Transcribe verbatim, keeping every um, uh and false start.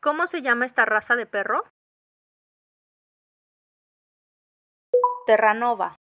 ¿Cómo se llama esta raza de perro? Terranova.